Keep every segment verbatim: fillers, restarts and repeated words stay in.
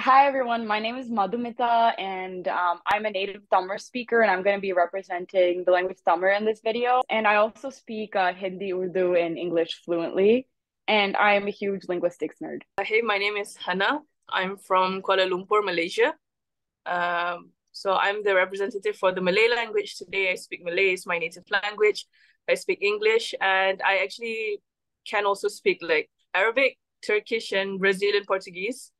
Hi, everyone. My name is Madhumita, and um, I'm a native Tamil speaker, and I'm going to be representing the language Tamil in this video. And I also speak uh, Hindi, Urdu, and English fluently, and I am a huge linguistics nerd. Hey, my name is Hannah. I'm from Kuala Lumpur, Malaysia. Um, so I'm the representative for the Malay language today. I speak Malay, it's my native language. I speak English, and I actually can also speak like Arabic, Turkish, and Brazilian Portuguese.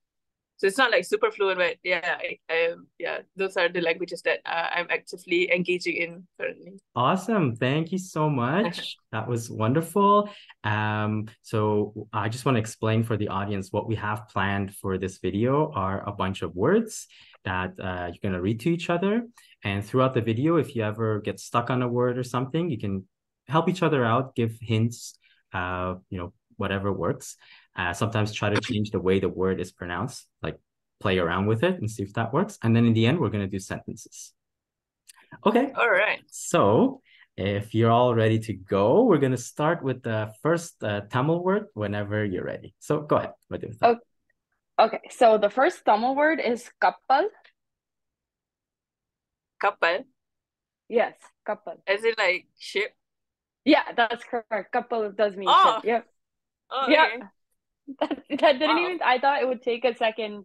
So it's not like super fluent, but yeah, I, I, yeah, those are the languages that uh, I'm actively engaging in currently. Awesome. Thank you so much. That was wonderful. Um, so I just want to explain for the audience what we have planned for this video are a bunch of words that uh, you're going to read to each other. And throughout the video, if you ever get stuck on a word or something, you can help each other out, give hints, uh, you know, whatever works. Uh, sometimes try to change the way the word is pronounced, like play around with it and see if that works. And then in the end, we're going to do sentences. Okay. All right. So if you're all ready to go, we're going to start with the first uh, Tamil word whenever you're ready. So go ahead, Madhumita. Okay. okay. So the first Tamil word is kappal. Kappal? Yes, kappal. Is it like ship? Yeah, that's correct. Kappal does mean oh. ship. Yep. Oh, yeah. Okay. That, that didn't wow. even I thought it would take a second,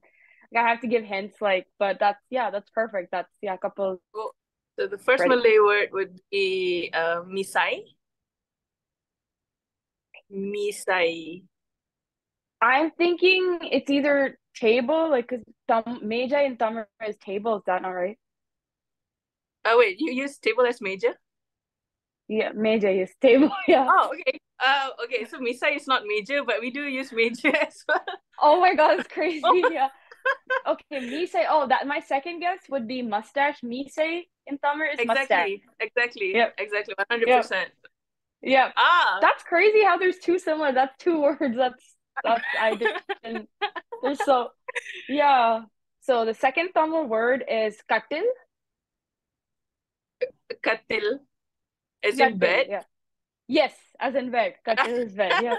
like I have to give hints, like, but that's yeah that's perfect. That's yeah couple well, so the first ready. Malay word would be uh, misai. Misai, I'm thinking it's either table, like because tam meja in Tamil is table. Is that not right? Oh wait, you use table as meja? Yeah, meja is table. Yeah. Oh okay. Uh, okay, so misai is not major, but we do use major as well. Oh my god, it's crazy. Oh. Yeah. Okay, misai. Oh, that my second guess would be mustache. Misai in Tamil is exactly, mustache. Exactly. Yep. Exactly. Exactly. one hundred percent. Yep. Yeah. Ah. That's crazy how there's two similar. That's two words. That's that's I didn't. There's so yeah. So the second Tamil word is katil. Katil. Is it bed? Yeah. Yes, as in bed. Katil is bed. Yeah.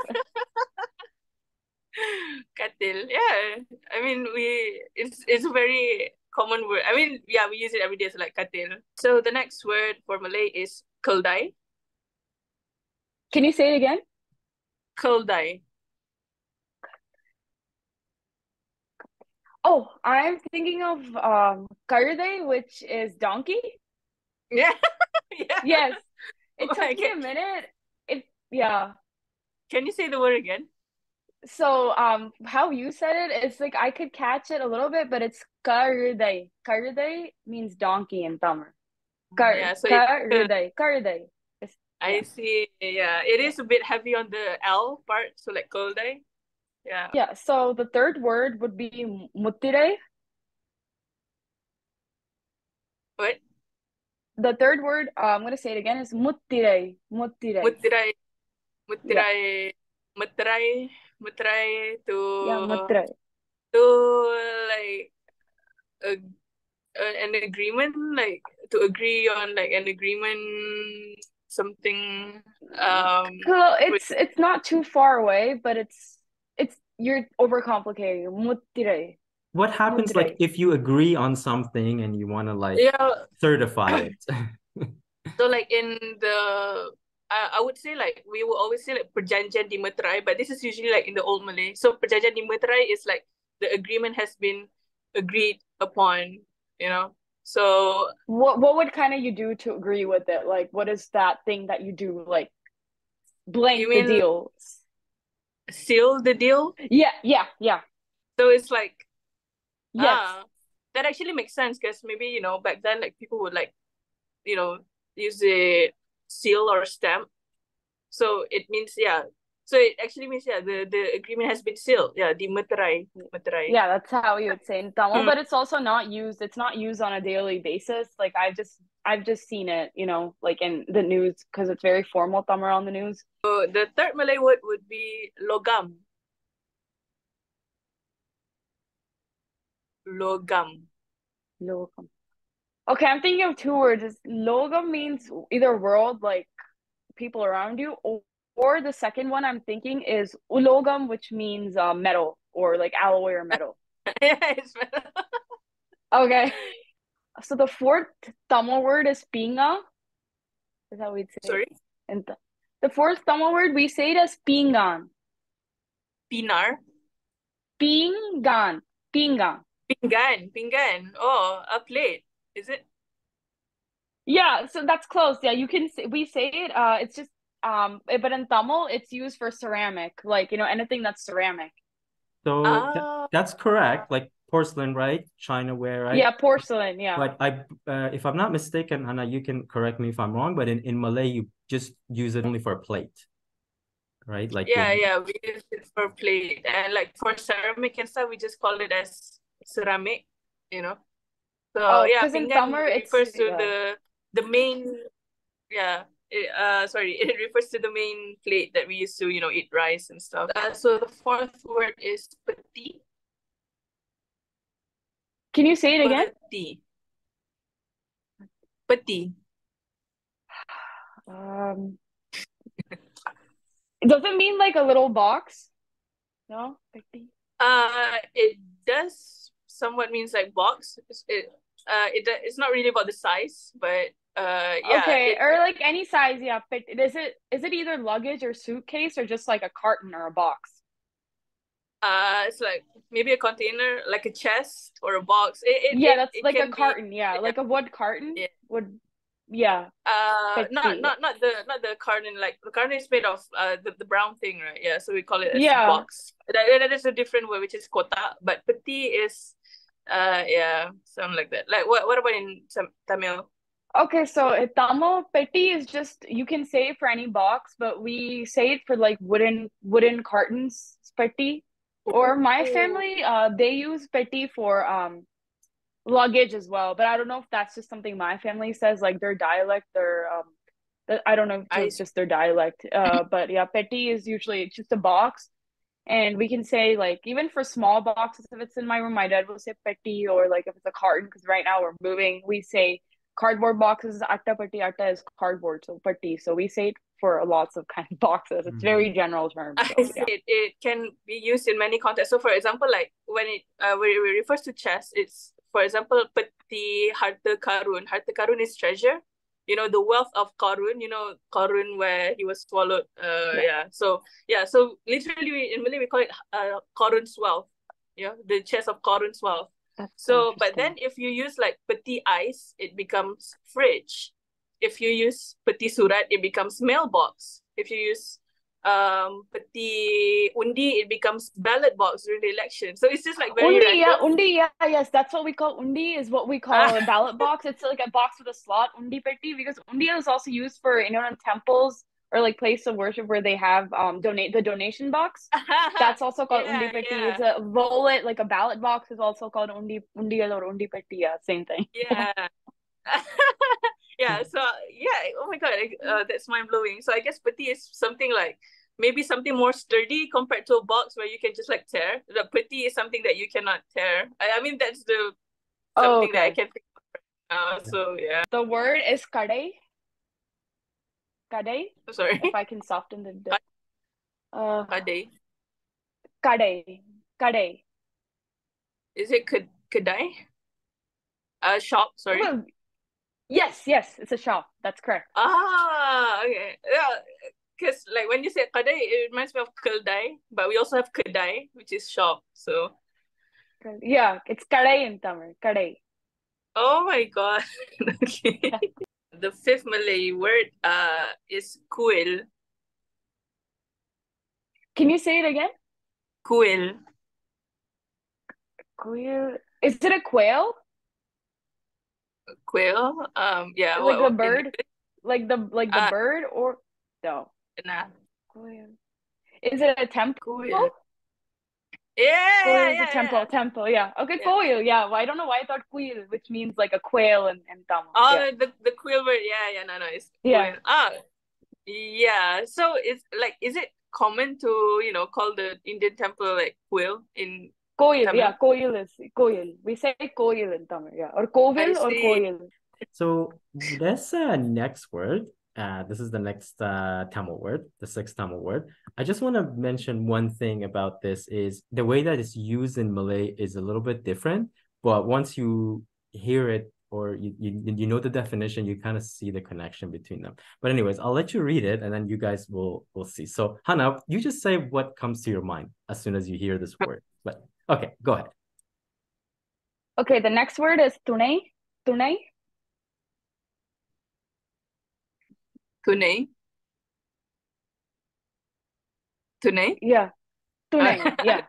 Katil. Yeah. I mean, we it's it's a very common word. I mean, yeah, we use it every day. So like katil. So the next word for Malay is keldai. Can you say it again? Keldai. Oh, I'm thinking of um karudai, which is donkey. Yeah. Yeah. Yes. It oh, took me a minute. It yeah. Can you say the word again? So um, how you said it, it's like I could catch it a little bit, but it's karudai. Karudai means donkey in Tamil. Kar yeah, so karudai. Karudai. Yeah. I see. Yeah, it is a bit heavy on the L part, so like koldai. Yeah. Yeah. So the third word would be muttirai. What? The third word, uh, I'm going to say it again, is muttirai. Muttirai. Muttirai. Muttirai. Muttirai. Muttirai to... Yeah, muttirai. To, like, a, a, an agreement, like, to agree on, like, an agreement, something... Um, well, it's, with... it's not too far away, but it's, it's you're overcomplicating. Muttirai. What happens Muttirai. Like if you agree on something and you want to like yeah. certify it? So like in the, uh, I would say like, we will always say like perjanjian dimutterai, but this is usually like in the old Malay. So perjanjian dimutterai is like the agreement has been agreed upon, you know? So. What, what would kind of you do to agree with it? Like, what is that thing that you do? Like blank the deal. Seal the deal? Yeah, yeah, yeah. So it's like, yes, ah, that actually makes sense because maybe, you know, back then, like, people would, like, you know, use a seal or stamp. So it means, yeah. So it actually means, yeah, the, the agreement has been sealed. Yeah, the materai. Yeah, that's how you would say in Tamil. Mm. But it's also not used. It's not used on a daily basis. Like, I've just, I've just seen it, you know, like in the news because it's very formal Tamil on the news. So the third Malay word would be logam. Logam. Logam. Okay, I'm thinking of two words. It's logam means either world, like people around you, or, or the second one I'm thinking is ulogam, which means uh, metal or like alloy or metal. Yeah, it's better. Okay. So the fourth Tamil word is pinga. Is that what we'd say? Sorry? And th the fourth Tamil word, we say it as pingan. Pinar? Pingan. Pingan. Pingan. Pingan. Oh, a plate. Is it? Yeah, so that's close. Yeah, you can say, we say it. Uh, it's just, um, but in Tamil, it's used for ceramic. Like, you know, anything that's ceramic. So oh. th that's correct. Like porcelain, right? China ware, right? Yeah, porcelain, yeah. But I, uh, if I'm not mistaken, Hannah, you can correct me if I'm wrong, but in, in Malay, you just use it only for a plate, right? Like Yeah, the... yeah, we use it for plate. And like for ceramic and stuff, we just call it as ceramic, you know? So oh, yeah, in summer, it refers to yeah. the... The main, yeah, it, uh, sorry, it refers to the main plate that we used to, you know, eat rice and stuff. Uh, so the fourth word is pati. Can you say it again? Pati. Pati. Um, does it mean like a little box? No? Pati. Uh, it does somewhat means like box. It, uh, it, it's not really about the size, but... Uh, yeah, okay, it, or like any size, yeah. But is it is it either luggage or suitcase or just like a carton or a box? Uh, it's like maybe a container, like a chest or a box. It, it, yeah, it, that's it like a carton. Be, yeah, yeah, like a wood carton. Yeah. Wood, yeah. Uh, not not not the not the carton. Like the carton is made of uh the, the brown thing, right? Yeah, so we call it a yeah. box. That, that is a different word, which is kotak, but peti is uh yeah, something like that. Like what what about in Tamil? Okay, so Tamil peti is just, you can say it for any box, but we say it for like wooden wooden cartons, peti. Or my family, uh, they use peti for um luggage as well. But I don't know if that's just something my family says, like their dialect, their um, I don't know if it's just their dialect. Uh, but yeah, peti is usually just a box, and we can say like even for small boxes, if it's in my room, my dad will say peti, or like if it's a carton, because right now we're moving, we say. Cardboard boxes, atta pati, atta is cardboard, so pati. So we say it for lots of kind of boxes. It's very general term. So, yeah. it, it can be used in many contexts. So for example, like when it uh, when it refers to chest, it's for example pati harta karun. Harta karun is treasure. You know, the wealth of Karun, you know, Karun where he was swallowed. Uh, yeah. yeah. So yeah. So literally in Malay we call it uh, Karun's wealth. Yeah, the chest of Karun's wealth. That's so, but then if you use like peti ice, it becomes fridge. If you use peti surat, it becomes mailbox. If you use um peti undi, it becomes ballot box during the election. So it's just like very undi, yeah, undi, yeah, yes, that's what we call undi. Is what we call a ballot box. It's like a box with a slot, undi peti, because undi is also used for you know in temples or like place of worship where they have um donate the donation box. That's also called yeah, undi peti. Yeah. It's a wallet, like a ballot box is also called undi undial or undi peti. Yeah, same thing. Yeah. Yeah. So yeah. Oh my god, uh, that's mind blowing. So I guess peti is something like maybe something more sturdy compared to a box where you can just like tear. The peti is something that you cannot tear. I, I mean that's the something oh, okay. that I can think of right now. So yeah. The word is kadai. Kadai. Sorry. If I can soften the, the uh, kadai. Kadai. Kadai. Is it kadai? A shop. Sorry. Well, yes. Yes, it's a shop. That's correct. Ah. Okay. Yeah. Because like when you say kadai, it reminds me of keldai, but we also have kadai, which is shop. So. Yeah, it's kadai in Tamil. Kadai. Oh my god. Okay. Yeah. The fifth Malay word uh, is kuil. Can you say it again? Kuil. Kuil. Is it a quail? Quail? Um, yeah. Like what, the bird? It? Like the like the uh, bird or no? Nah. Kuil. Is it a temple? Kuil. Yeah, yeah, yeah, a temple, yeah. temple, yeah. Okay, yeah. Koil, yeah. Well, I don't know why I thought quail, which means like a quail in, in Tamil. Oh, yeah. the the quail word, yeah, yeah, no, no, it's quail. Yeah. Ah, yeah. So it's like, is it common to you know call the Indian temple like quail in koil? Tamil? Yeah, koil is koil. We say koil in Tamil, yeah, or kovil or koil. So that's a next word. Uh, this is the next uh, Tamil word, the sixth Tamil word. I just want to mention one thing about this is the way that it's used in Malay is a little bit different, but once you hear it or you, you, you know the definition, you kind of see the connection between them. But anyways, I'll let you read it and then you guys will, will see. So Hannah, you just say what comes to your mind as soon as you hear this word. But okay, go ahead. Okay, the next word is tunai. Tunai. Tunai. Tunai? Yeah. Tunai, uh, yeah.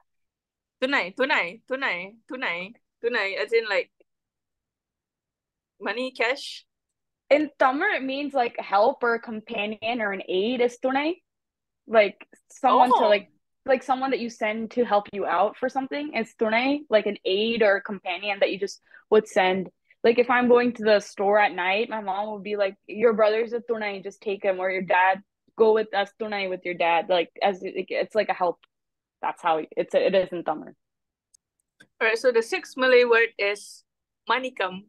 Tunai, tunai, tunai, tunai, tunai, as in like money, cash? In Tamil, it means like help or companion or an aid is tunai. Like someone oh. to like, like someone that you send to help you out for something is tunai, like an aid or companion that you just would send. Like if I'm going to the store at night, my mom would be like, your brother's a tunai, just take him, or your dad, go with us tunai with your dad. Like as it, it's like a help. That's how it's a, it is in Tamil. All right, so the sixth Malay word is manikam.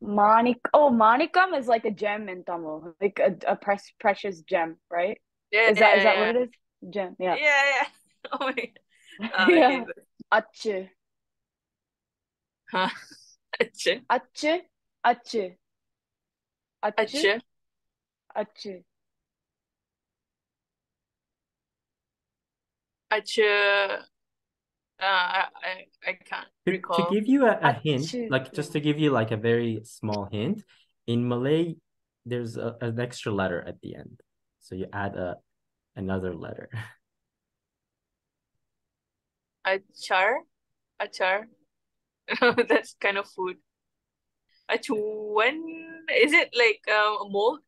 Manik, oh, manikam is like a gem in Tamil, like a, a precious, precious gem, right? Yeah, is yeah, that, yeah, is that yeah. what it is? Gem, yeah. Yeah, yeah. Oh my God. Uh, yeah. Achche. Huh? Achche. Achche. Achche. Achche. Achche. Achche. Uh, I, I, I can't to, recall. To give you a, a hint, Achche. like just to give you like a very small hint, in Malay, there's a, an extra letter at the end. So you add a, another letter. Achar? Achar? That's kind of food. Achuan? Is it like um, a mold?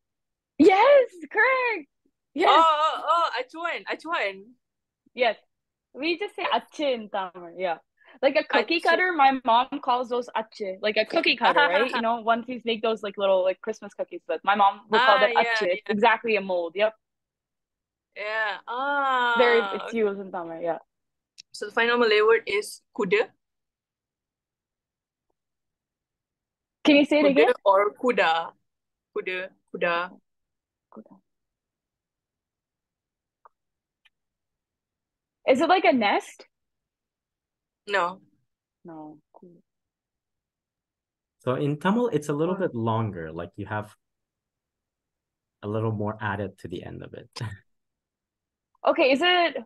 Yes, correct. Yes. Oh, oh, oh, achuan, achuan. Yes. We just say achche in Tamil, yeah. Like a cookie achche. cutter, my mom calls those achche. Like a cookie cutter, right? You know, once we make those like little like Christmas cookies, but my mom would ah, call that yeah, achche. Yeah. It's exactly a mold, yep. Yeah. Ah. There is, it's used in Tamil, yeah. So the final Malay word is kuda. Can you say it kuda again? Or kuda. Kuda. Kuda. Kuda. Is it like a nest? No. No. Cool. So in Tamil, it's a little bit longer. Like you have a little more added to the end of it. Okay. Is it...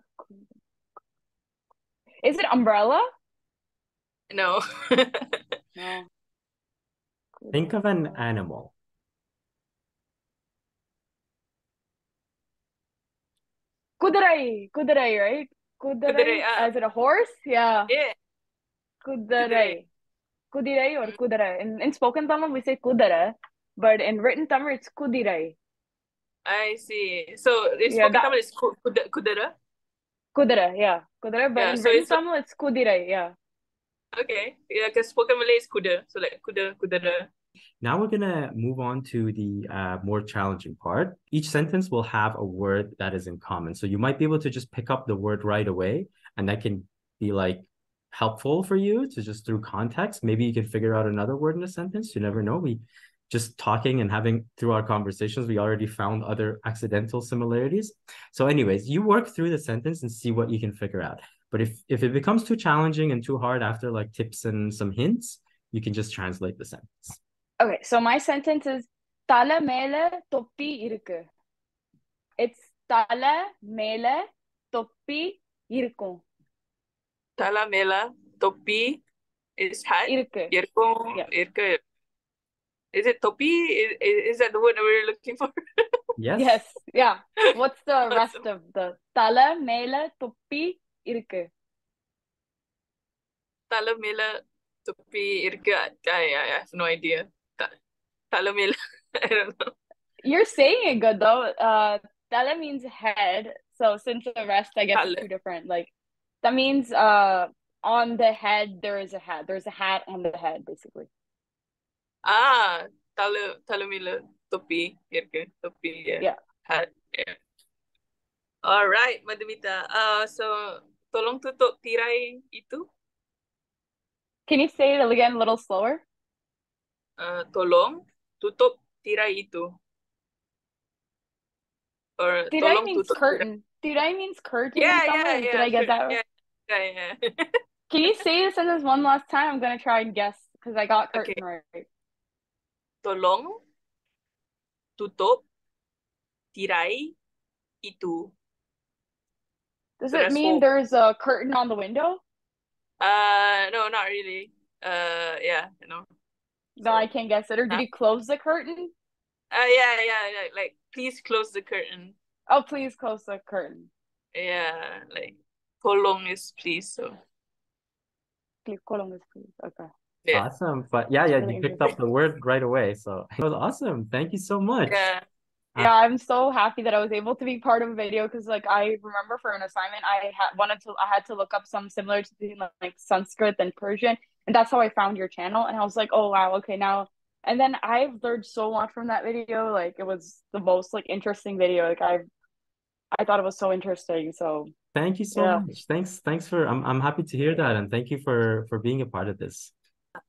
Is it umbrella? No. No. Think of an animal. Kudarai. Kudarai, right? Kudarai, kudarai uh, is it a horse? Yeah. Yeah. Kudarai. Kudirai or kudarai. In, in spoken Tamil, we say kudara, but in written Tamil, it's kudirai. I see. So in spoken yeah, Tamil, it's kudara? Kudara, yeah. Kudara, but yeah, in so written it's Tamil, it's kudirai, yeah. Okay. Yeah, because spoken Malay is kuda. So like kuda, kudara. Now we're going to move on to the uh, more challenging part. Each sentence will have a word that is in common. So you might be able to just pick up the word right away, and that can be like helpful for you to just through context. Maybe you can figure out another word in a sentence. You never know. We just talking and having through our conversations, we already found other accidental similarities. So anyways, you work through the sentence and see what you can figure out. But if, if it becomes too challenging and too hard after like tips and some hints, you can just translate the sentence. Okay, so my sentence is Tala mele toppi irukku. It's Tala mele toppi irukku. Tala mele toppi is hat. Irukku. Irukku. Yeah. Irukku. Is it toppi? Is, is that the word we're looking for? Yes. Yes. Yeah. What's the rest of the Tala mele toppi irukku? Tala mele toppi irukku. I have no idea. Talamela. I don't know. You're saying it good though. Uh, tala means head. So since the rest, I guess it's two different. Like that means uh on the head there is a hat. There's a hat on the head, basically. Ah, tala talamela topi irke topi yeah. yeah. Hat. Yeah. All right, Madhumita. Uh, so tolong tutup tirai itu. Can you say it again a little slower? Uh, tolong. tutup tirai itu. Or tirai tolong means tutup curtain. Tirai. Tirai means curtain. Yeah, yeah, yeah. Did I get that right? Yeah, yeah, yeah. Can you say this sentence one last time? I'm gonna try and guess because I got curtain okay. right. Tolong tutup tirai itu. Does it mean there's a curtain on the window? Uh, no, not really. Uh, yeah, no. No, so, I can't guess it. Or did nah. you close the curtain? Uh, yeah, yeah, yeah. Like, please close the curtain. Oh, please close the curtain. Yeah, like, kolong is please, so. Kolong is please, okay. Yeah. Awesome, but yeah, yeah, you picked up the word right away, so. It was awesome, thank you so much. Yeah. Yeah, I'm so happy that I was able to be part of a video because, like, I remember for an assignment, I had wanted to, I had to look up some similar to like, like Sanskrit and Persian, and that's how I found your channel. And I was like, oh wow, okay, now. And then I've learned so much from that video. Like, it was the most like interesting video. Like, I, I thought it was so interesting. So thank you so yeah. much. Thanks, thanks for. I'm I'm happy to hear that, and thank you for for being a part of this.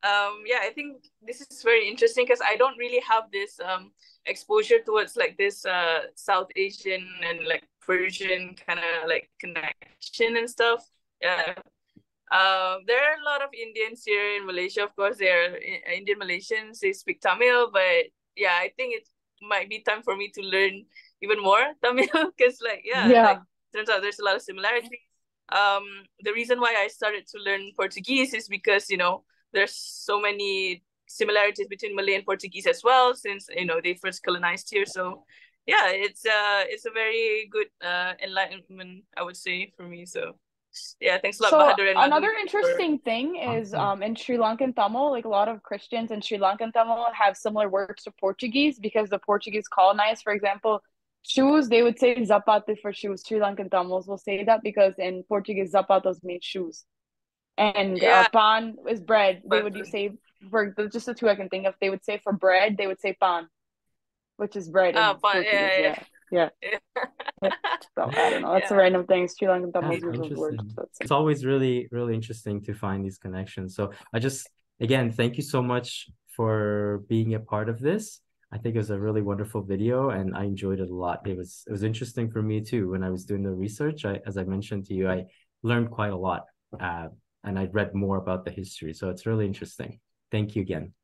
Um. Yeah, I think this is very interesting because I don't really have this um. exposure towards like this uh South Asian and like Persian kind of like connection and stuff. Yeah, um, there are a lot of Indians here in Malaysia. Of course, they are Indian Malaysians. They speak Tamil, but yeah, I think it might be time for me to learn even more Tamil because like yeah, yeah. Like, turns out there's a lot of similarities. Um, the reason why I started to learn Portuguese is because you know there's so many similarities between Malay and Portuguese as well, since you know they first colonized here. So yeah, it's uh it's a very good uh enlightenment, I would say, for me. So yeah, thanks a lot, so Bahadur. And another interesting for... thing is um in Sri Lankan Tamil, like a lot of Christians in Sri Lankan Tamil have similar words to Portuguese because the Portuguese colonized, for example, shoes, they would say zapate for shoes. Sri Lankan Tamils will say that because in Portuguese zapatos means shoes, and yeah. uh, pan is bread. They would say, for just the two I can think of, they would say for bread, they would say pan, which is bread. Oh, pan, yeah, yeah, yeah. yeah. yeah. So I don't know. That's yeah. a random thing. Sri Lankan Tamil's usual word. It's always really, really interesting to find these connections. So I just, again, thank you so much for being a part of this. I think it was a really wonderful video, and I enjoyed it a lot. It was, it was interesting for me too. When I was doing the research, I, as I mentioned to you, I learned quite a lot, uh, and I read more about the history. So it's really interesting. Thank you again.